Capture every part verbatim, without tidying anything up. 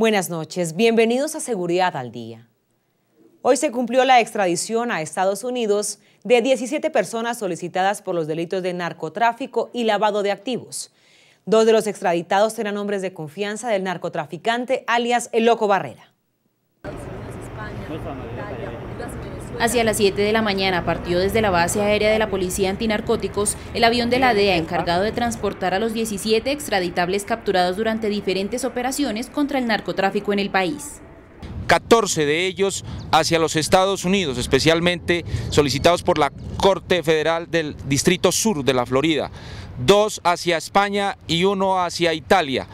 Buenas noches, bienvenidos a Seguridad al Día. Hoy se cumplió la extradición a Estados Unidos de diecisiete personas solicitadas por los delitos de narcotráfico y lavado de activos. Dos de los extraditados eran hombres de confianza del narcotraficante alias El Loco Barrera. Hacia las siete de la mañana partió desde la base aérea de la Policía Antinarcóticos el avión de la D E A encargado de transportar a los diecisiete extraditables capturados durante diferentes operaciones contra el narcotráfico en el país. catorce de ellos hacia los Estados Unidos, especialmente solicitados por la Corte Federal del Distrito Sur de la Florida, dos hacia España y uno hacia Italia.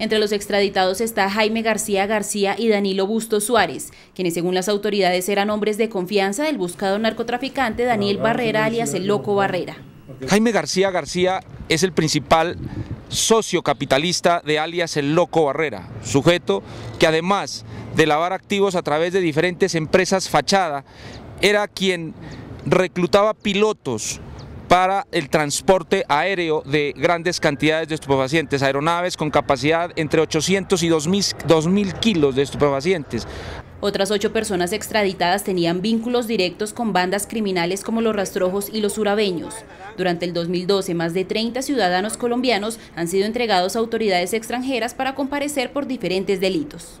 Entre los extraditados está Jaime García García y Danilo Busto Suárez, quienes según las autoridades eran hombres de confianza del buscado narcotraficante Daniel Barrera, alias El Loco Barrera. Jaime García García es el principal socio capitalista de alias El Loco Barrera, sujeto que además de lavar activos a través de diferentes empresas fachada, era quien reclutaba pilotos para el transporte aéreo de grandes cantidades de estupefacientes, aeronaves con capacidad entre ochocientos y dos mil kilos de estupefacientes. Otras ocho personas extraditadas tenían vínculos directos con bandas criminales como los Rastrojos y los Urabeños. Durante el dos mil doce, más de treinta ciudadanos colombianos han sido entregados a autoridades extranjeras para comparecer por diferentes delitos.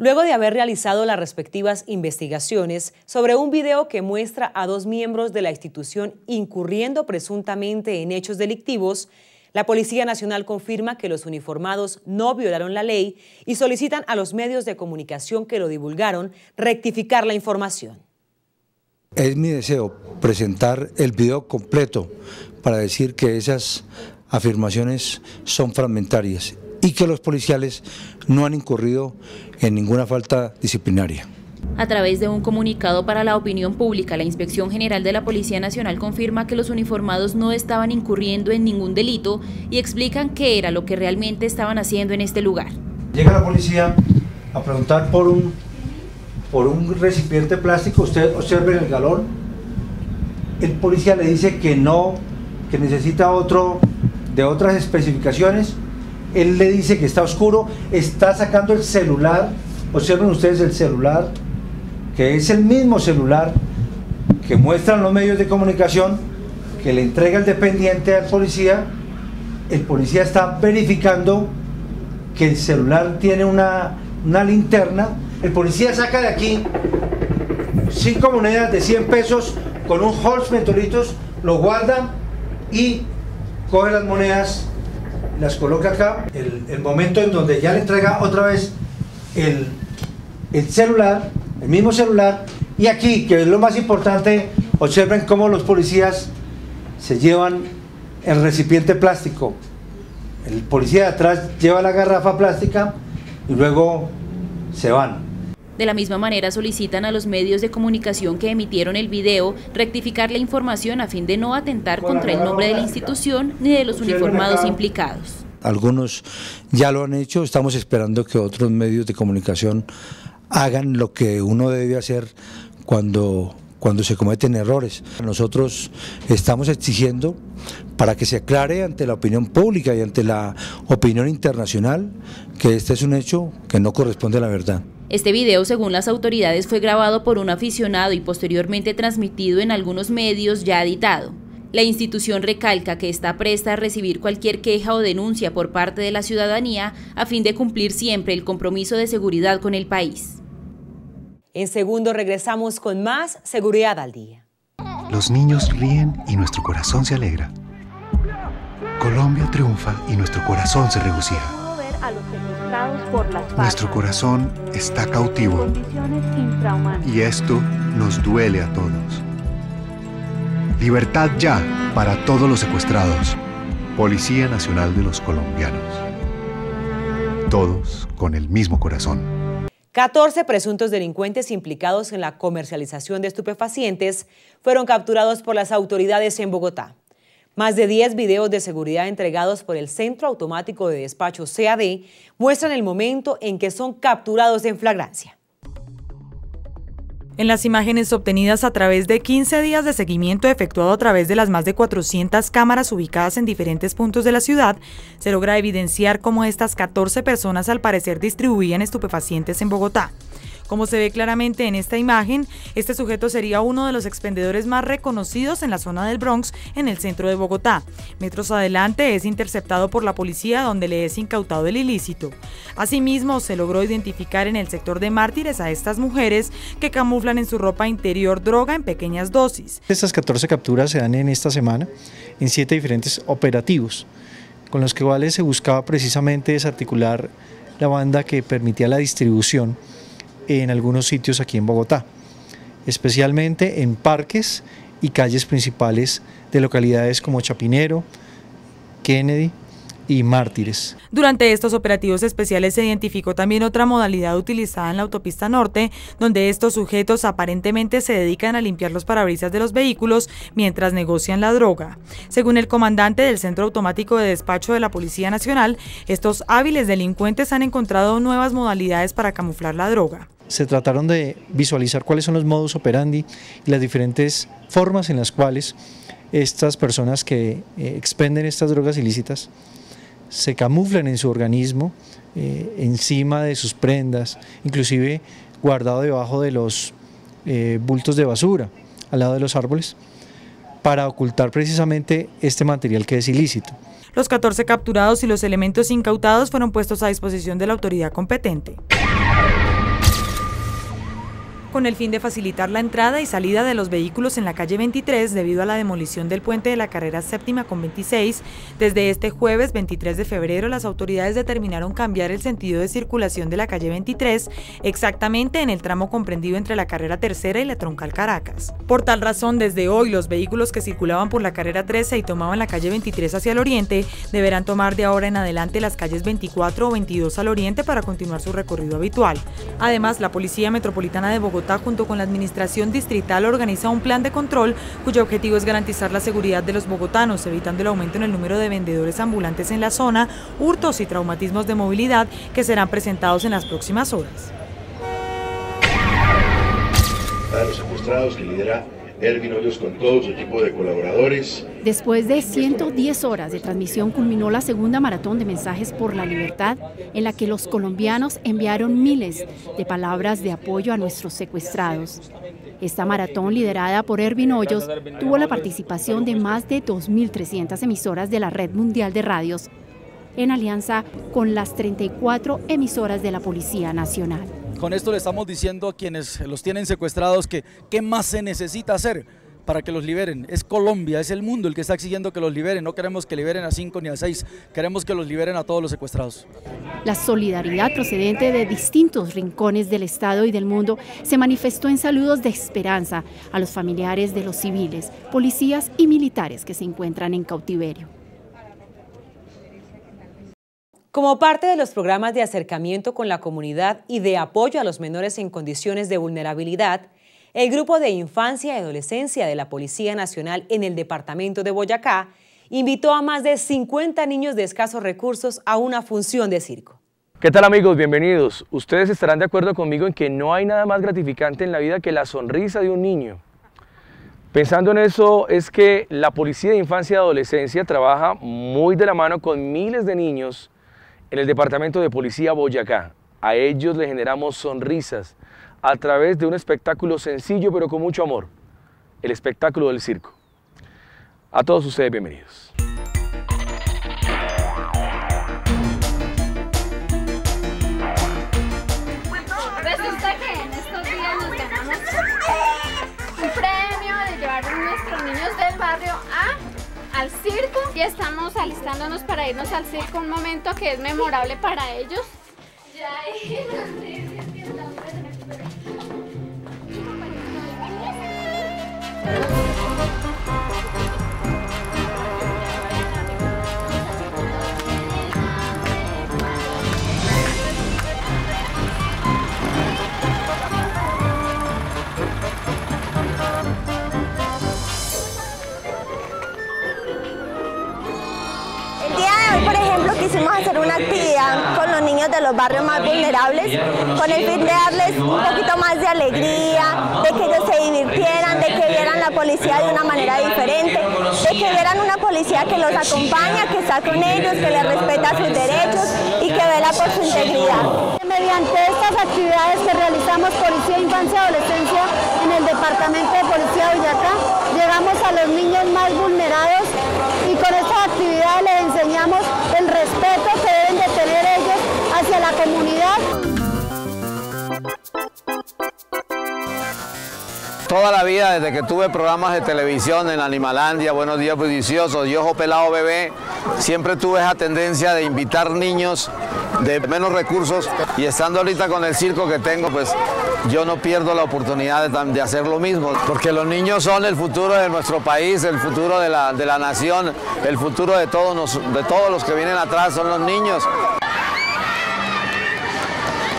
Luego de haber realizado las respectivas investigaciones sobre un video que muestra a dos miembros de la institución incurriendo presuntamente en hechos delictivos, la Policía Nacional confirma que los uniformados no violaron la ley y solicitan a los medios de comunicación que lo divulgaron rectificar la información. Es mi deseo presentar el video completo para decir que esas afirmaciones son fragmentarias y que los policiales no han incurrido en ninguna falta disciplinaria. A través de un comunicado para la opinión pública, la Inspección General de la Policía Nacional confirma que los uniformados no estaban incurriendo en ningún delito y explican qué era lo que realmente estaban haciendo en este lugar. Llega la policía a preguntar por un, por un recipiente plástico, usted observa el galón, el policía le dice que no, que necesita otro de otras especificaciones. Él le dice que está oscuro, está sacando el celular, observen ustedes el celular, que es el mismo celular que muestran los medios de comunicación, que le entrega el dependiente al policía. El policía está verificando que el celular tiene una, una linterna. El policía saca de aquí cinco monedas de cien pesos con un Holz mentolitos, lo guarda y coge las monedas, las coloca acá. El, el momento en donde ya le entrega otra vez el, el celular, el mismo celular, y aquí, que es lo más importante, observen cómo los policías se llevan el recipiente plástico. El policía de atrás lleva la garrafa plástica y luego se van. De la misma manera solicitan a los medios de comunicación que emitieron el video rectificar la información a fin de no atentar contra el nombre de la institución ni de los uniformados implicados. Algunos ya lo han hecho, estamos esperando que otros medios de comunicación hagan lo que uno debe hacer cuando, cuando se cometen errores. Nosotros estamos exigiendo para que se aclare ante la opinión pública y ante la opinión internacional que este es un hecho que no corresponde a la verdad. Este video, según las autoridades, fue grabado por un aficionado y posteriormente transmitido en algunos medios ya editado. La institución recalca que está presta a recibir cualquier queja o denuncia por parte de la ciudadanía a fin de cumplir siempre el compromiso de seguridad con el país. En segundo regresamos con más Seguridad al Día. Los niños ríen y nuestro corazón se alegra. Colombia triunfa y nuestro corazón se regocija. A los secuestrados por las FARC. Nuestro corazón está cautivo y esto nos duele a todos. Libertad ya para todos los secuestrados. Policía Nacional de los Colombianos. Todos con el mismo corazón. catorce presuntos delincuentes implicados en la comercialización de estupefacientes fueron capturados por las autoridades en Bogotá. Más de diez videos de seguridad entregados por el Centro Automático de Despacho C A D muestran el momento en que son capturados en flagrancia. En las imágenes obtenidas a través de quince días de seguimiento efectuado a través de las más de cuatrocientas cámaras ubicadas en diferentes puntos de la ciudad, se logra evidenciar cómo estas catorce personas al parecer distribuían estupefacientes en Bogotá. Como se ve claramente en esta imagen, este sujeto sería uno de los expendedores más reconocidos en la zona del Bronx, en el centro de Bogotá. Metros adelante es interceptado por la policía, donde le es incautado el ilícito. Asimismo, se logró identificar en el sector de Mártires a estas mujeres que camuflan en su ropa interior droga en pequeñas dosis. Estas catorce capturas se dan en esta semana en siete diferentes operativos, con los cuales se buscaba precisamente desarticular la banda que permitía la distribución en algunos sitios aquí en Bogotá, especialmente en parques y calles principales de localidades como Chapinero, Kennedy y Mártires. Durante estos operativos especiales se identificó también otra modalidad utilizada en la autopista norte, donde estos sujetos aparentemente se dedican a limpiar los parabrisas de los vehículos mientras negocian la droga. Según el comandante del Centro Automático de Despacho de la Policía Nacional, estos hábiles delincuentes han encontrado nuevas modalidades para camuflar la droga. Se trataron de visualizar cuáles son los modus operandi y las diferentes formas en las cuales estas personas que eh, expenden estas drogas ilícitas se camuflan en su organismo, eh, encima de sus prendas, inclusive guardado debajo de los eh, bultos de basura, al lado de los árboles, para ocultar precisamente este material que es ilícito. Los catorce capturados y los elementos incautados fueron puestos a disposición de la autoridad competente. Con el fin de facilitar la entrada y salida de los vehículos en la calle veintitrés debido a la demolición del puente de la carrera séptima con veintiséis, desde este jueves veintitrés de febrero las autoridades determinaron cambiar el sentido de circulación de la calle veintitrés exactamente en el tramo comprendido entre la carrera tercera y la troncal Caracas. Por tal razón, desde hoy los vehículos que circulaban por la carrera trece y tomaban la calle veintitrés hacia el oriente deberán tomar de ahora en adelante las calles veinticuatro o veintidós al oriente para continuar su recorrido habitual. Además, la Policía Metropolitana de Bogotá Bogotá, junto con la Administración Distrital, organiza un plan de control cuyo objetivo es garantizar la seguridad de los bogotanos, evitando el aumento en el número de vendedores ambulantes en la zona, hurtos y traumatismos de movilidad que serán presentados en las próximas horas. A los secuestrados que lidera Erwin Hoyos con todo su equipo de colaboradores. Después de ciento diez horas de transmisión culminó la segunda maratón de mensajes por la libertad, en la que los colombianos enviaron miles de palabras de apoyo a nuestros secuestrados. Esta maratón, liderada por Erwin Hoyos, tuvo la participación de más de dos mil trescientas emisoras de la Red Mundial de Radios, en alianza con las treinta y cuatro emisoras de la Policía Nacional. Con esto le estamos diciendo a quienes los tienen secuestrados que qué más se necesita hacer para que los liberen. Es Colombia, es el mundo el que está exigiendo que los liberen. No queremos que liberen a cinco ni a seis, queremos que los liberen a todos los secuestrados. La solidaridad procedente de distintos rincones del Estado y del mundo se manifestó en saludos de esperanza a los familiares de los civiles, policías y militares que se encuentran en cautiverio. Como parte de los programas de acercamiento con la comunidad y de apoyo a los menores en condiciones de vulnerabilidad, el Grupo de Infancia y Adolescencia de la Policía Nacional en el departamento de Boyacá invitó a más de cincuenta niños de escasos recursos a una función de circo. ¿Qué tal, amigos? Bienvenidos. Ustedes estarán de acuerdo conmigo en que no hay nada más gratificante en la vida que la sonrisa de un niño. Pensando en eso, es que la Policía de Infancia y Adolescencia trabaja muy de la mano con miles de niños en el departamento de Policía Boyacá. A ellos les generamos sonrisas a través de un espectáculo sencillo pero con mucho amor, el espectáculo del circo. A todos ustedes, bienvenidos. Resulta que en estos días nos ganamos un premio de llevar a nuestros niños del barrio a... al circo, y estamos alistándonos para irnos al circo, un momento que es memorable para ellos. quisimos hacer una actividad con los niños de los barrios más vulnerables, con el fin de darles un poquito más de alegría, de que ellos se divirtieran, de que vieran la policía de una manera diferente, de que vieran una policía que los acompaña, que está con ellos, que les respeta sus derechos y que vela por su integridad. Mediante estas actividades que realizamos Policía Infancia y Adolescencia en el Departamento de Policía de Boyacá, llegamos a los niños más vulnerados y con estas actividades les enseñamos el respeto que deben de tener ellos hacia la comunidad. Toda la vida, desde que tuve programas de televisión en Animalandia, Buenos Días, Judicioso y Ojo Pelado Bebé, siempre tuve esa tendencia de invitar niños de menos recursos, y estando ahorita con el circo que tengo, pues yo no pierdo la oportunidad de, de hacer lo mismo, porque los niños son el futuro de nuestro país, el futuro de la, de la nación, el futuro de todos, nos, de todos los que vienen atrás son los niños.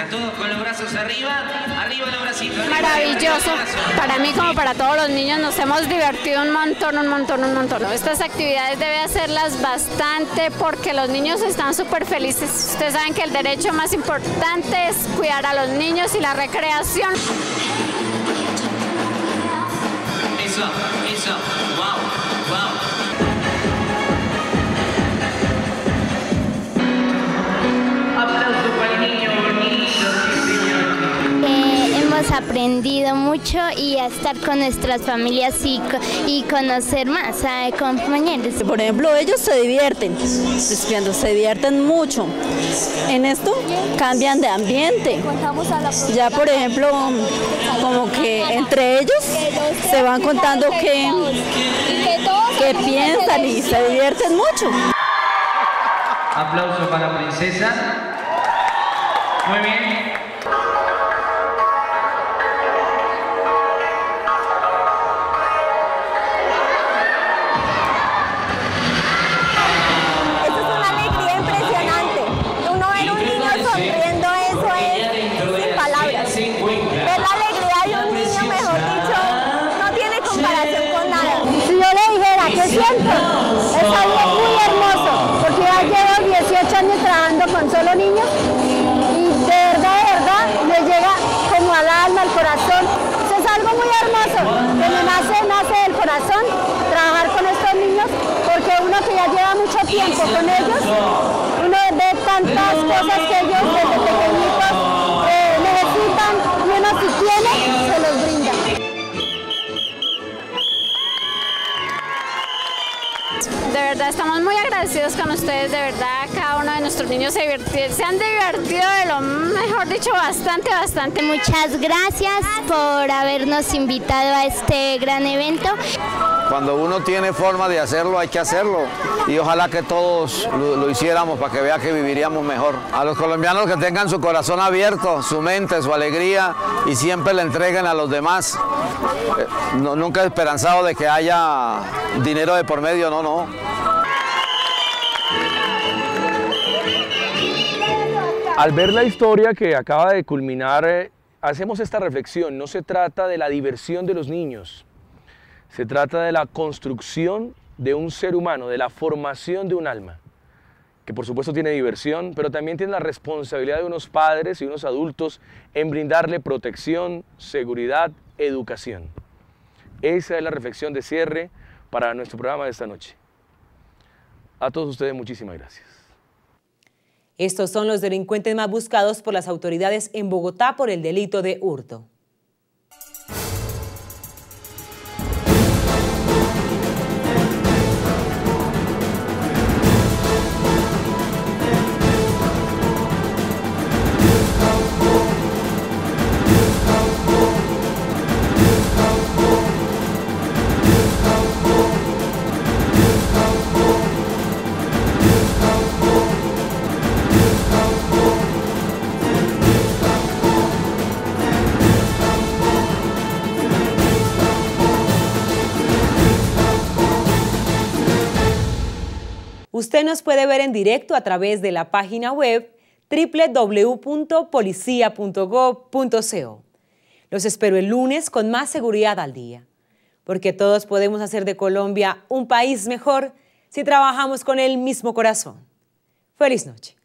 Todos con los brazos arriba, arriba los bracitos. Arriba. Maravilloso, para mí como para todos los niños nos hemos divertido un montón, un montón, un montón. Estas actividades debe hacerlas bastante porque los niños están súper felices. Ustedes saben que el derecho más importante es cuidar a los niños y la recreación. Eso, eso, wow, wow. Aprendido mucho y a estar con nuestras familias y, y conocer más a compañeros. Por ejemplo, ellos se divierten, se divierten mucho. En esto cambian de ambiente. Ya por ejemplo, como que entre ellos se van contando que, que piensan y se divierten mucho. Aplauso para Princesa. Muy bien. Niños, y de verdad, de verdad, me llega como al alma, al corazón. Eso es algo muy hermoso, que me nace, nace del corazón, trabajar con estos niños, porque uno que ya lleva mucho tiempo con ellos, uno ve tantas cosas que ellos desde pequeñitos eh, necesitan, y uno si tiene, se los brinda. De verdad, estamos muy agradecidos con ustedes, de verdad, cada uno de nuestros niños se, se han divertido de lo mejor dicho, bastante, bastante. Muchas gracias por habernos invitado a este gran evento. Cuando uno tiene forma de hacerlo, hay que hacerlo, y ojalá que todos lo, lo hiciéramos para que vea que viviríamos mejor. A los colombianos que tengan su corazón abierto, su mente, su alegría, y siempre le entreguen a los demás. No, nunca he esperanzado de que haya dinero de por medio, no, no. Al ver la historia que acaba de culminar, eh, hacemos esta reflexión. No se trata de la diversión de los niños, se trata de la construcción de un ser humano, de la formación de un alma, que por supuesto tiene diversión, pero también tiene la responsabilidad de unos padres y unos adultos en brindarle protección, seguridad, educación. Esa es la reflexión de cierre para nuestro programa de esta noche. A todos ustedes, muchísimas gracias. Estos son los delincuentes más buscados por las autoridades en Bogotá por el delito de hurto. Usted nos puede ver en directo a través de la página web doble u doble u doble u punto policía punto gov punto co. Los espero el lunes con más Seguridad al Día, porque todos podemos hacer de Colombia un país mejor si trabajamos con el mismo corazón. Feliz noche.